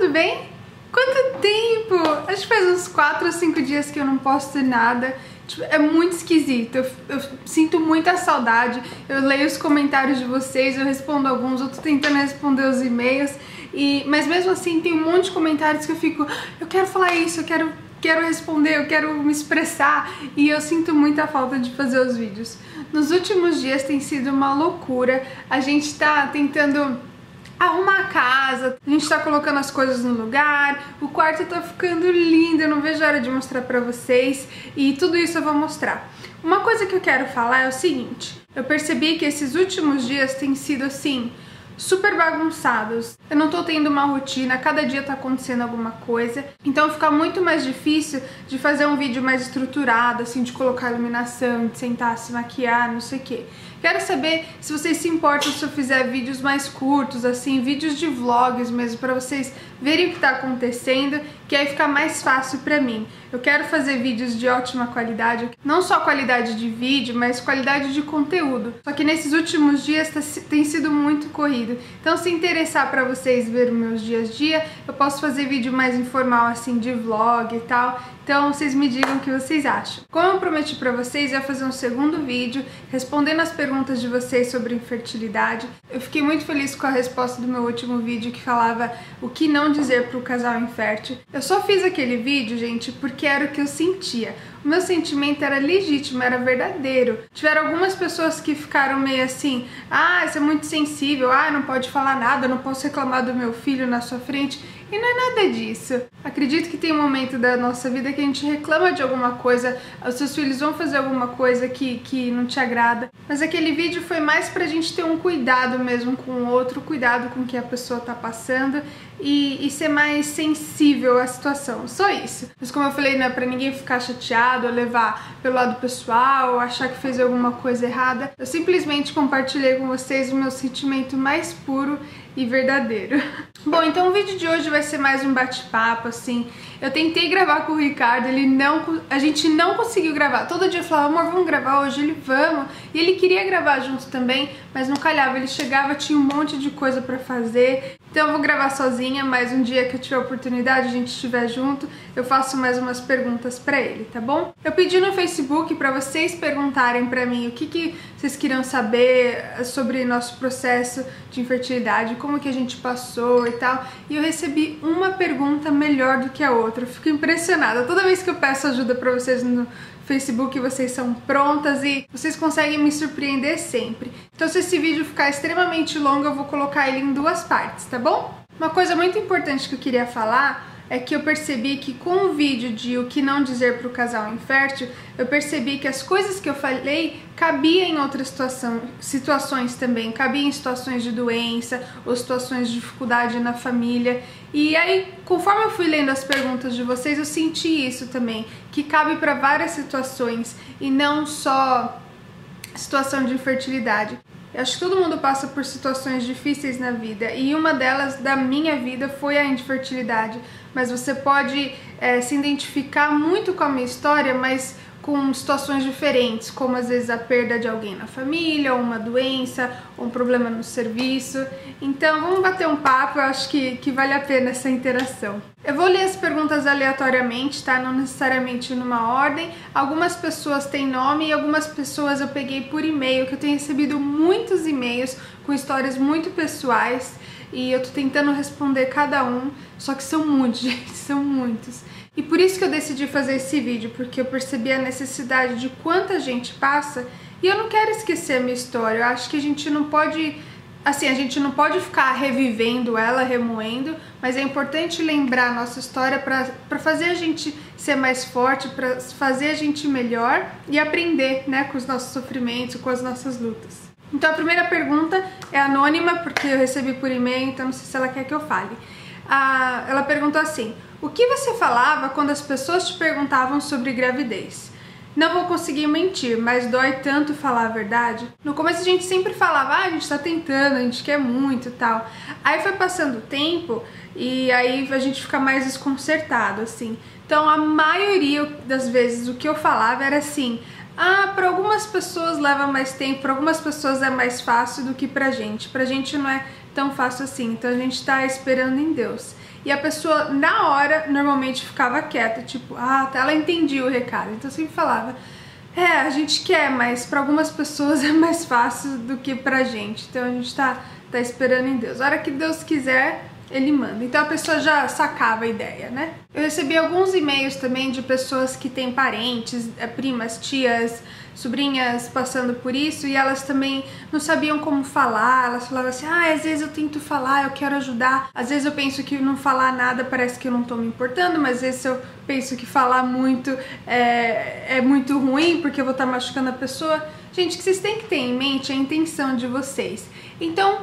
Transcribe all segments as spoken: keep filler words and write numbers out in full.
tudo bem? Quanto tempo! Acho que faz uns quatro ou cinco dias que eu não posto nada. Tipo, é muito esquisito, eu, eu sinto muita saudade, eu leio os comentários de vocês, eu respondo alguns, eu tô tentando responder os e-mails, e, mas mesmo assim tem um monte de comentários que eu fico, eu quero falar isso, eu quero, quero responder, eu quero me expressar, e eu sinto muita falta de fazer os vídeos. Nos últimos dias tem sido uma loucura, a gente tá tentando arrumar a casa, a gente tá colocando as coisas no lugar, o quarto tá ficando lindo, eu não vejo a hora de mostrar pra vocês e tudo isso eu vou mostrar. Uma coisa que eu quero falar é o seguinte, eu percebi que esses últimos dias têm sido assim, super bagunçados, eu não tô tendo uma rotina, cada dia tá acontecendo alguma coisa, então fica muito mais difícil de fazer um vídeo mais estruturado, assim, de colocar iluminação, de sentar, se maquiar, não sei o que. Quero saber se vocês se importam se eu fizer vídeos mais curtos, assim, vídeos de vlogs mesmo, pra vocês verem o que tá acontecendo, que aí fica mais fácil pra mim. Eu quero fazer vídeos de ótima qualidade, não só qualidade de vídeo, mas qualidade de conteúdo. Só que nesses últimos dias tá, tem sido muito corrido. Então, se interessar pra vocês verem meus dias a dia, eu posso fazer vídeo mais informal, assim, de vlog e tal. Então vocês me digam o que vocês acham. Como eu prometi pra vocês, eu ia fazer um segundo vídeo respondendo as perguntas de vocês sobre infertilidade. Eu fiquei muito feliz com a resposta do meu último vídeo que falava o que não dizer pro casal infértil. Eu só fiz aquele vídeo, gente, porque era o que eu sentia. O meu sentimento era legítimo, era verdadeiro. Tiveram algumas pessoas que ficaram meio assim, ah, isso é muito sensível, ah, não pode falar nada, não posso reclamar do meu filho na sua frente. E não é nada disso. Acredito que tem um momento da nossa vida que a gente reclama de alguma coisa, os seus filhos vão fazer alguma coisa que, que não te agrada. Mas aquele vídeo foi mais pra gente ter um cuidado mesmo com o outro, cuidado com o que a pessoa tá passando e, e ser mais sensível à situação. Só isso. Mas como eu falei, não é pra ninguém ficar chateado ou levar pelo lado pessoal ou achar que fez alguma coisa errada. Eu simplesmente compartilhei com vocês o meu sentimento mais puro e verdadeiro. Bom, então o vídeo de hoje vai ser mais um bate-papo, assim. Eu tentei gravar com o Ricardo, ele não, a gente não conseguiu gravar. Todo dia eu falava, amor, vamos gravar hoje? Ele, vamos. E ele queria gravar junto também, mas não calhava. Ele chegava, tinha um monte de coisa pra fazer. Então eu vou gravar sozinha, mas um dia que eu tiver a oportunidade, a gente estiver junto, eu faço mais umas perguntas pra ele, tá bom? Eu pedi no Facebook pra vocês perguntarem pra mim o que, que vocês queriam saber sobre nosso processo de infertilidade, como que a gente passou e tal, e eu recebi uma pergunta melhor do que a outra, eu fico impressionada. Toda vez que eu peço ajuda pra vocês no Facebook, vocês são prontas e vocês conseguem me surpreender sempre. Então se esse vídeo ficar extremamente longo, eu vou colocar ele em duas partes, tá bom? Uma coisa muito importante que eu queria falar é que eu percebi que com o vídeo de o que não dizer pro casal infértil, eu percebi que as coisas que eu falei cabia em outras situação, situações também, cabia em situações de doença ou situações de dificuldade na família. E aí, conforme eu fui lendo as perguntas de vocês, eu senti isso também, que cabe para várias situações e não só situação de infertilidade. Eu acho que todo mundo passa por situações difíceis na vida e uma delas da minha vida foi a infertilidade, mas você pode é, se identificar muito com a minha história, mas com situações diferentes, como às vezes a perda de alguém na família, ou uma doença, ou um problema no serviço. Então vamos bater um papo, eu acho que, que vale a pena essa interação. Eu vou ler as perguntas aleatoriamente, tá? Não necessariamente numa ordem. Algumas pessoas têm nome e algumas pessoas eu peguei por e-mail, que eu tenho recebido muitos e-mails com histórias muito pessoais e eu tô tentando responder cada um, só que são muitos, gente, são muitos. E por isso que eu decidi fazer esse vídeo, porque eu percebi a necessidade de quanta gente passa e eu não quero esquecer a minha história. Eu acho que a gente não pode, assim, a gente não pode ficar revivendo ela, remoendo, mas é importante lembrar a nossa história para fazer a gente ser mais forte, para fazer a gente melhor e aprender, né, com os nossos sofrimentos, com as nossas lutas. Então a primeira pergunta é anônima, porque eu recebi por e-mail, então não sei se ela quer que eu fale. Ah, ela perguntou assim: o que você falava quando as pessoas te perguntavam sobre gravidez? Não vou conseguir mentir, mas dói tanto falar a verdade. No começo a gente sempre falava, ah, a gente tá tentando, a gente quer muito e tal. Aí foi passando o tempo e aí a gente fica mais desconcertado, assim. Então a maioria das vezes o que eu falava era assim, ah, pra algumas pessoas leva mais tempo, pra algumas pessoas é mais fácil do que pra gente. Pra gente não é tão fácil assim, então a gente tá esperando em Deus. e a pessoa na hora normalmente ficava quieta, tipo, ah, ela entendia o recado. Então eu sempre falava, é, a gente quer, mas para algumas pessoas é mais fácil do que pra gente, então a gente tá, tá esperando em Deus. A hora que Deus quiser, Ele manda. Então a pessoa já sacava a ideia, né? Eu recebi alguns e-mails também de pessoas que têm parentes, primas, tias, sobrinhas passando por isso, e elas também não sabiam como falar. Elas falavam assim, ah, às vezes eu tento falar, eu quero ajudar. Às vezes eu penso que não falar nada parece que eu não tô me importando, mas às vezes eu penso que falar muito é, é muito ruim, porque eu vou estar machucando a pessoa. Gente, o que vocês têm que ter em mente é a intenção de vocês. Então,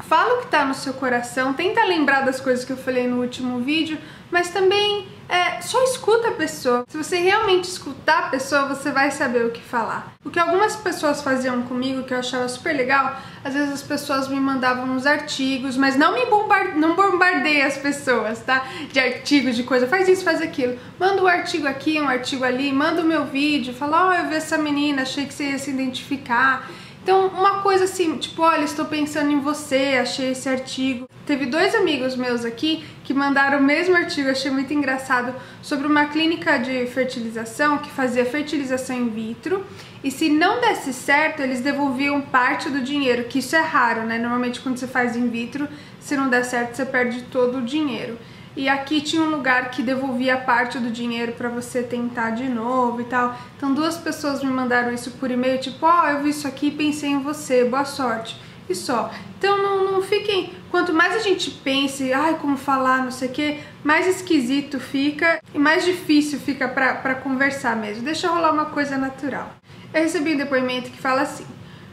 fala o que tá no seu coração, tenta lembrar das coisas que eu falei no último vídeo, mas também é, só escuta a pessoa. Se você realmente escutar a pessoa, você vai saber o que falar. O que algumas pessoas faziam comigo, que eu achava super legal, às vezes as pessoas me mandavam uns artigos, mas não me bombarde... não bombardeia as pessoas, tá? De artigos, de coisa, faz isso, faz aquilo. Manda um artigo aqui, um artigo ali, manda o meu vídeo, fala, ó, oh, eu vi essa menina, achei que você ia se identificar. Então, uma coisa assim, tipo, olha, estou pensando em você, achei esse artigo. Teve dois amigos meus aqui que mandaram o mesmo artigo, achei muito engraçado, sobre uma clínica de fertilização que fazia fertilização in vitro, e se não desse certo, eles devolviam parte do dinheiro, que isso é raro, né? Normalmente quando você faz in vitro, se não der certo, você perde todo o dinheiro. E aqui tinha um lugar que devolvia parte do dinheiro pra você tentar de novo e tal. Então duas pessoas me mandaram isso por e-mail, tipo, ó, oh, eu vi isso aqui e pensei em você, boa sorte. E só. Então não, não fiquem... Quanto mais a gente pense, ai, como falar, não sei o que, mais esquisito fica e mais difícil fica pra, pra conversar mesmo. Deixa rolar uma coisa natural. Eu recebi um depoimento que fala assim: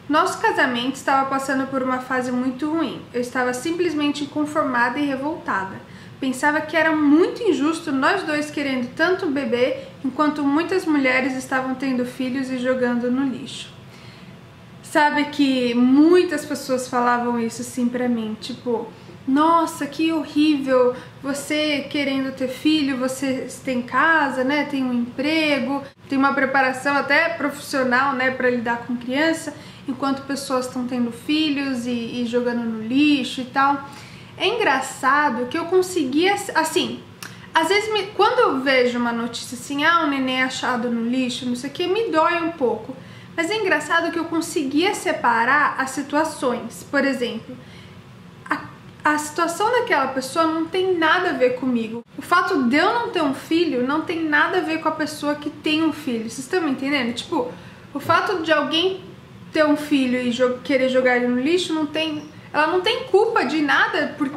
nosso casamento estava passando por uma fase muito ruim. Eu estava simplesmente inconformada e revoltada. Pensava que era muito injusto nós dois querendo tanto bebê, enquanto muitas mulheres estavam tendo filhos e jogando no lixo. Sabe que muitas pessoas falavam isso assim pra mim, tipo, nossa, que horrível, você querendo ter filho, você tem casa, né, tem um emprego, tem uma preparação até profissional, né, pra lidar com criança, enquanto pessoas estão tendo filhos e, e jogando no lixo e tal. É engraçado que eu conseguia, assim, às vezes me, quando eu vejo uma notícia assim, ah, um neném achado no lixo, não sei o que, me dói um pouco. Mas é engraçado que eu conseguia separar as situações. Por exemplo, a, a situação daquela pessoa não tem nada a ver comigo. O fato de eu não ter um filho não tem nada a ver com a pessoa que tem um filho. Vocês estão me entendendo? Tipo, o fato de alguém ter um filho e jo- querer jogar ele no lixo não tem... Ela não tem culpa de nada por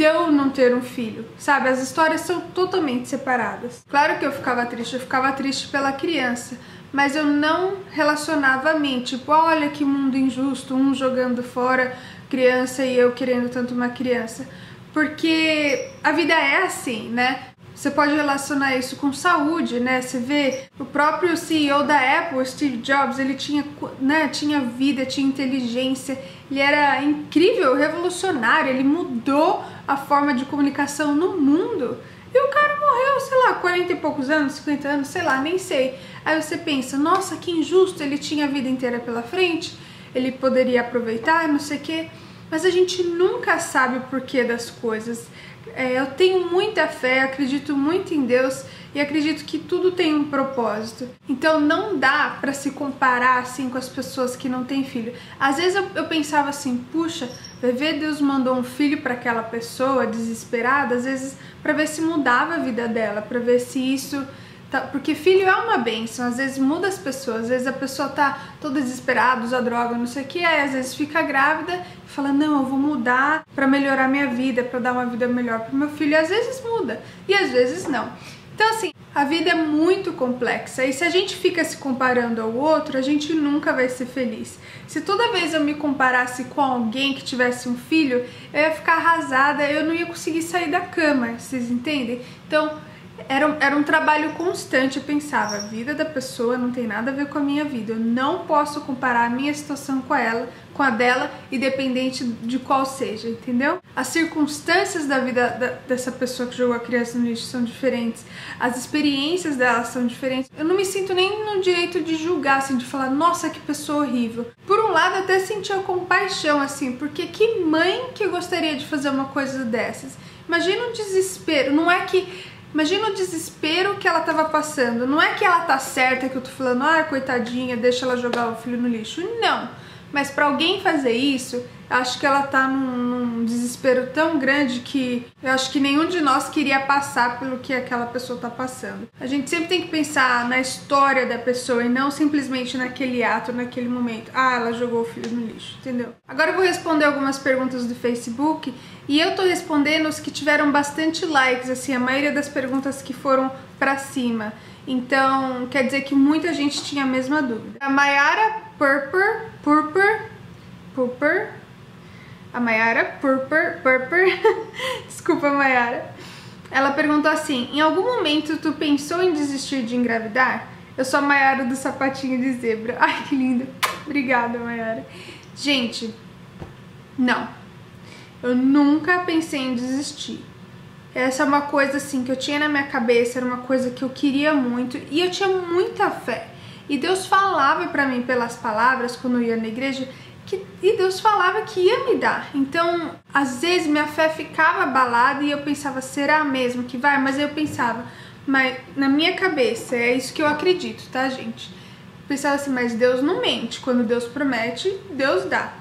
eu não ter um filho, sabe? As histórias são totalmente separadas. Claro que eu ficava triste, eu ficava triste pela criança, mas eu não relacionava a mim, tipo, olha que mundo injusto, um jogando fora criança e eu querendo tanto uma criança. Porque a vida é assim, né? Você pode relacionar isso com saúde, né? Você vê o próprio C E O da Apple, Steve Jobs, ele tinha, né, tinha vida, tinha inteligência, ele era incrível, revolucionário, ele mudou a forma de comunicação no mundo. E o cara morreu, sei lá, quarenta e poucos anos, cinquenta anos, sei lá, nem sei. Aí você pensa, nossa, que injusto, ele tinha a vida inteira pela frente, ele poderia aproveitar, não sei o quê. Mas a gente nunca sabe o porquê das coisas. É, eu tenho muita fé, acredito muito em Deus e acredito que tudo tem um propósito. Então não dá pra se comparar assim com as pessoas que não têm filho. Às vezes eu, eu pensava assim, puxa, vai ver, Deus mandou um filho pra aquela pessoa desesperada, às vezes pra ver se mudava a vida dela, pra ver se isso... Tá, porque filho é uma bênção, às vezes muda as pessoas, às vezes a pessoa tá toda desesperada, usa droga, não sei o que, aí às vezes fica grávida e fala, não, eu vou mudar pra melhorar minha vida, pra dar uma vida melhor pro meu filho, e às vezes muda, e às vezes não. Então assim, a vida é muito complexa, e se a gente fica se comparando ao outro, a gente nunca vai ser feliz. Se toda vez eu me comparasse com alguém que tivesse um filho, eu ia ficar arrasada, eu não ia conseguir sair da cama, vocês entendem? Então... Era um, era um trabalho constante, eu pensava, a vida da pessoa não tem nada a ver com a minha vida, eu não posso comparar a minha situação com ela, com a dela, independente de qual seja, entendeu? As circunstâncias da vida da, dessa pessoa que jogou a criança no lixo são diferentes, as experiências dela são diferentes, eu não me sinto nem no direito de julgar, assim, de falar, nossa, que pessoa horrível. Por um lado, eu até sentia compaixão, assim, porque que mãe que gostaria de fazer uma coisa dessas? Imagina o desespero, não é que... Imagina o desespero que ela tava passando. Não é que ela tá certa, que eu tô falando, ah, coitadinha, deixa ela jogar o filho no lixo. Não. Mas pra alguém fazer isso, acho que ela tá num, num desespero tão grande que eu acho que nenhum de nós queria passar pelo que aquela pessoa tá passando. A gente sempre tem que pensar na história da pessoa e não simplesmente naquele ato, naquele momento. Ah, ela jogou o filho no lixo, entendeu? Agora eu vou responder algumas perguntas do Facebook e eu tô respondendo os que tiveram bastante likes, assim, a maioria das perguntas que foram pra cima. Então, quer dizer que muita gente tinha a mesma dúvida. A Mayara Purper, Purper, Purper, a Mayara Purper, Purper, desculpa Mayara, ela perguntou assim, em algum momento tu pensou em desistir de engravidar? Eu sou a Mayara do sapatinho de zebra. Ai, que linda. Obrigada, Mayara. Gente, não. Eu nunca pensei em desistir. Essa é uma coisa assim que eu tinha na minha cabeça, era uma coisa que eu queria muito e eu tinha muita fé. E Deus falava pra mim pelas palavras quando eu ia na igreja, que, e Deus falava que ia me dar. Então, às vezes minha fé ficava abalada e eu pensava, será mesmo que vai? Mas eu pensava, mas na minha cabeça, é isso que eu acredito, tá, gente? Eu pensava assim, mas Deus não mente, quando Deus promete, Deus dá.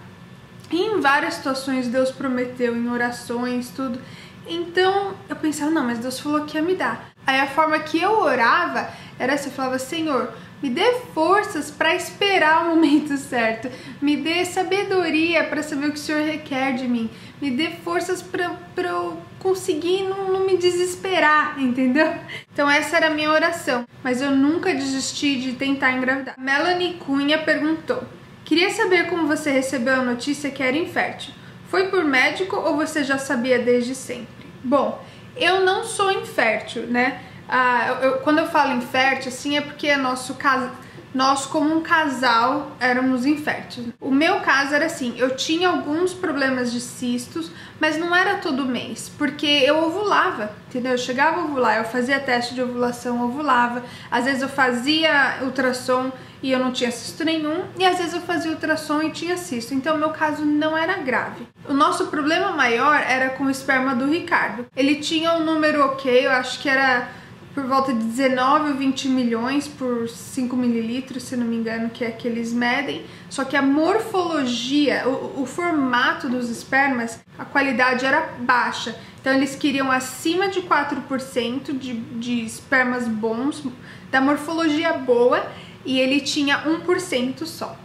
E em várias situações Deus prometeu, em orações, tudo. Então, eu pensava, não, mas Deus falou que ia me dar. Aí a forma que eu orava era assim, eu falava, Senhor, me dê forças para esperar o momento certo, me dê sabedoria para saber o que o Senhor requer de mim, me dê forças para eu conseguir não, não me desesperar, entendeu? Então essa era a minha oração, mas eu nunca desisti de tentar engravidar. Melanie Cunha perguntou, queria saber como você recebeu a notícia que era infértil. Foi por médico ou você já sabia desde sempre? Bom, eu não sou infértil, né? Ah, eu, eu, quando eu falo infértil, assim, é porque nosso caso, nós como um casal éramos inférteis. O meu caso era assim, eu tinha alguns problemas de cistos, mas não era todo mês, porque eu ovulava, entendeu? Eu chegava a ovular, eu fazia teste de ovulação, ovulava, às vezes eu fazia ultrassom e eu não tinha cisto nenhum, e às vezes eu fazia ultrassom e tinha cisto, então o meu caso não era grave. O nosso problema maior era com o esperma do Ricardo. Ele tinha um número ok, eu acho que era por volta de dezenove ou vinte milhões por cinco mililitros, se não me engano, que é que eles medem. Só que a morfologia, o, o formato dos espermas, a qualidade era baixa. Então eles queriam acima de quatro por cento de, de espermas bons, da morfologia boa, e ele tinha um por cento só.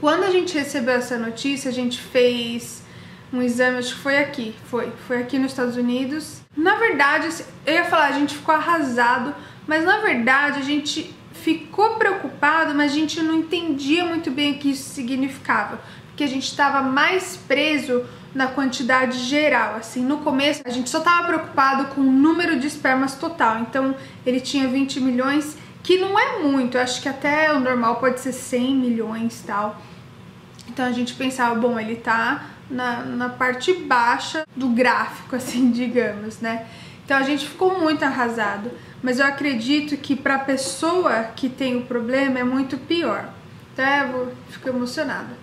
Quando a gente recebeu essa notícia, a gente fez um exame, acho que foi aqui, foi, foi aqui nos Estados Unidos. Na verdade, eu ia falar, a gente ficou arrasado, mas na verdade a gente ficou preocupado, mas a gente não entendia muito bem o que isso significava, porque a gente estava mais preso na quantidade geral, assim, no começo a gente só estava preocupado com o número de espermas total, então ele tinha vinte milhões, que não é muito, eu acho que até o normal pode ser cem milhões e tal, então a gente pensava, bom, ele tá... Na, na parte baixa do gráfico, assim, digamos, né? Então a gente ficou muito arrasado, mas eu acredito que para a pessoa que tem o problema é muito pior. Até eu fico emocionada.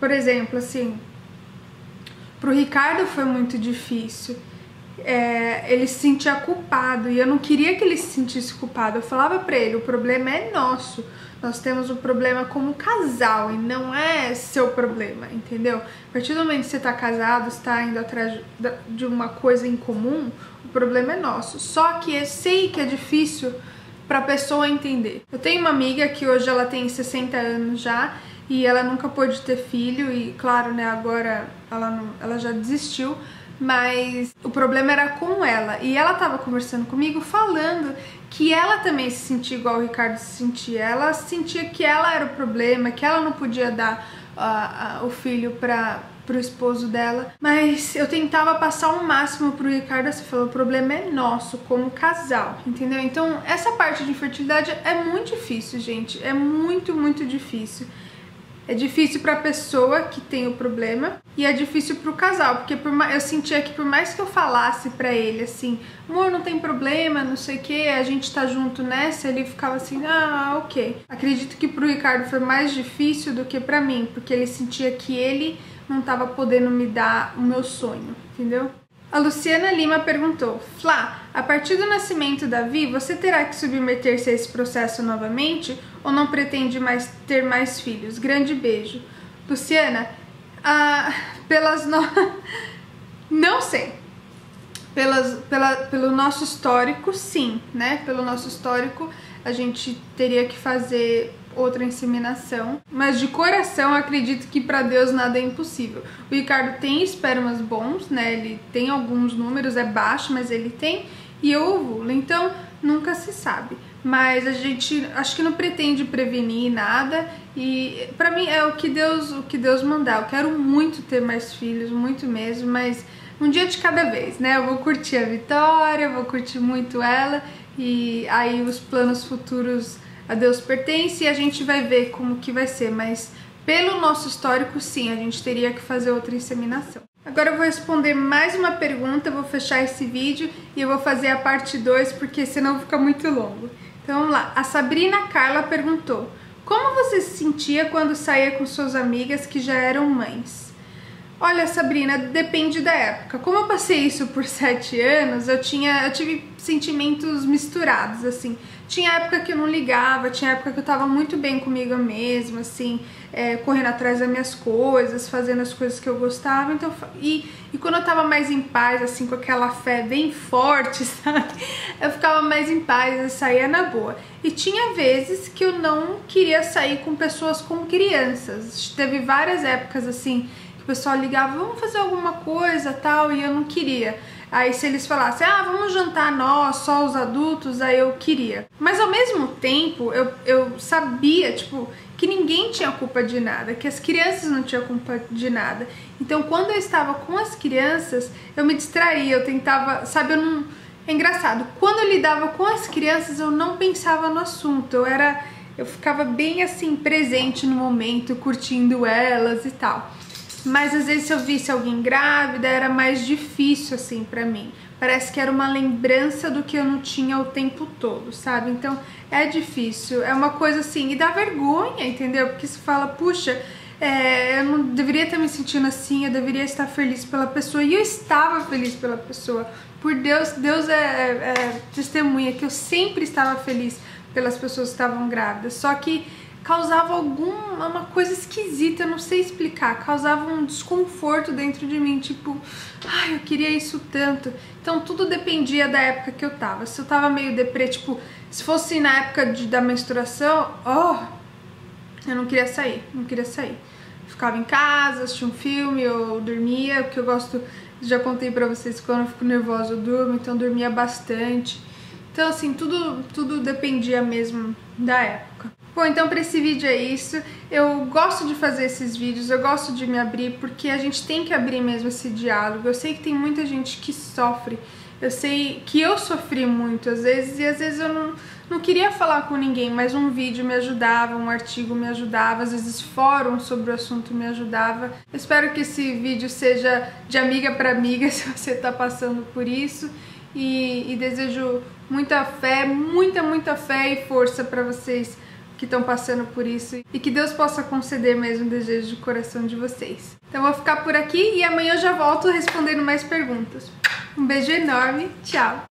Por exemplo, assim, pro Ricardo foi muito difícil. É, ele se sentia culpado e eu não queria que ele se sentisse culpado. Eu falava pra ele, o problema é nosso. Nós temos um problema como casal e não é seu problema, entendeu? A partir do momento que você tá casado, você tá indo atrás de uma coisa em comum, o problema é nosso. Só que eu sei que é difícil pra pessoa entender. Eu tenho uma amiga que hoje ela tem sessenta anos já e ela nunca pôde ter filho e, claro, né, agora ela, não, ela já desistiu, mas o problema era com ela. E ela tava conversando comigo, falando que ela também se sentia igual o Ricardo se sentia. Ela sentia que ela era o problema, que ela não podia dar uh, uh, o filho para o esposo dela. Mas eu tentava passar o máximo pro Ricardo, assim, falou, o problema é nosso, como casal, entendeu? Então, essa parte de infertilidade é muito difícil, gente. É muito, muito difícil. É difícil para a pessoa que tem o problema e é difícil para o casal, porque por mais, eu sentia que por mais que eu falasse para ele assim, amor, não tem problema, não sei o que, a gente tá junto nessa, ele ficava assim, ah, ok. Acredito que para o Ricardo foi mais difícil do que para mim, porque ele sentia que ele não tava podendo me dar o meu sonho, entendeu? A Luciana Lima perguntou: Flá, a partir do nascimento da Vi, você terá que submeter-se a esse processo novamente ou não pretende mais ter mais filhos? Grande beijo. Luciana, ah, pelas no... não sei. Pelas, pela, pelo nosso histórico, sim, né? Pelo nosso histórico, a gente teria que fazer outra inseminação, mas de coração acredito que para Deus nada é impossível. O Ricardo tem espermas bons, né? Ele tem alguns números, é baixo, mas ele tem, e eu ovulo, então nunca se sabe. Mas a gente acho que não pretende prevenir nada, e para mim é o que Deus, o que Deus mandar. Eu quero muito ter mais filhos, muito mesmo, mas um dia de cada vez, né? Eu vou curtir a Vitória, eu vou curtir muito ela, e aí os planos futuros a Deus pertence e a gente vai ver como que vai ser, mas pelo nosso histórico, sim, a gente teria que fazer outra inseminação. Agora eu vou responder mais uma pergunta, vou fechar esse vídeo e eu vou fazer a parte dois porque senão fica muito longo. Então vamos lá. A Sabrina Carla perguntou: como você se sentia quando saía com suas amigas que já eram mães? Olha, Sabrina, depende da época. Como eu passei isso por sete anos, eu, tinha, eu tive sentimentos misturados, assim. Tinha época que eu não ligava, tinha época que eu tava muito bem comigo mesma, assim, é, correndo atrás das minhas coisas, fazendo as coisas que eu gostava. Então, e, e quando eu tava mais em paz, assim, com aquela fé bem forte, sabe? Eu ficava mais em paz, eu saía na boa. E tinha vezes que eu não queria sair com pessoas com crianças. Teve várias épocas, assim, o pessoal ligava, vamos fazer alguma coisa, tal, e eu não queria. Aí se eles falassem, ah, vamos jantar nós, só os adultos, aí eu queria. Mas ao mesmo tempo, eu, eu sabia, tipo, que ninguém tinha culpa de nada, que as crianças não tinham culpa de nada. Então quando eu estava com as crianças, eu me distraía, eu tentava, sabe, eu não... É engraçado, quando eu lidava com as crianças, eu não pensava no assunto, eu era... Eu ficava bem, assim, presente no momento, curtindo elas e tal. Mas às vezes se eu visse alguém grávida era mais difícil assim pra mim. Parece que era uma lembrança do que eu não tinha o tempo todo, sabe? Então é difícil, é uma coisa assim, e dá vergonha, entendeu? Porque se fala, puxa, é, eu não deveria estar me sentindo assim, eu deveria estar feliz pela pessoa. E eu estava feliz pela pessoa. Por Deus, Deus é, é testemunha que eu sempre estava feliz pelas pessoas que estavam grávidas. Só que causava alguma uma coisa esquisita, eu não sei explicar, causava um desconforto dentro de mim, tipo, ai, eu queria isso tanto. Então tudo dependia da época que eu tava. Se eu tava meio deprê, tipo, se fosse na época de, da menstruação, ó, oh, eu não queria sair, não queria sair. Eu ficava em casa, assistia um filme, eu dormia, porque eu gosto, já contei pra vocês, quando eu fico nervosa eu durmo, então eu dormia bastante. Então assim, tudo, tudo dependia mesmo da época. Bom, então para esse vídeo é isso. Eu gosto de fazer esses vídeos, eu gosto de me abrir, porque a gente tem que abrir mesmo esse diálogo. Eu sei que tem muita gente que sofre, eu sei que eu sofri muito às vezes, e às vezes eu não, não queria falar com ninguém, mas um vídeo me ajudava, um artigo me ajudava, às vezes fórum sobre o assunto me ajudava. Eu espero que esse vídeo seja de amiga para amiga, se você está passando por isso. E, e desejo muita fé, muita, muita fé e força para vocês que estão passando por isso, e que Deus possa conceder mesmo o desejo de coração de vocês. Então vou ficar por aqui e amanhã eu já volto respondendo mais perguntas. Um beijo enorme, tchau!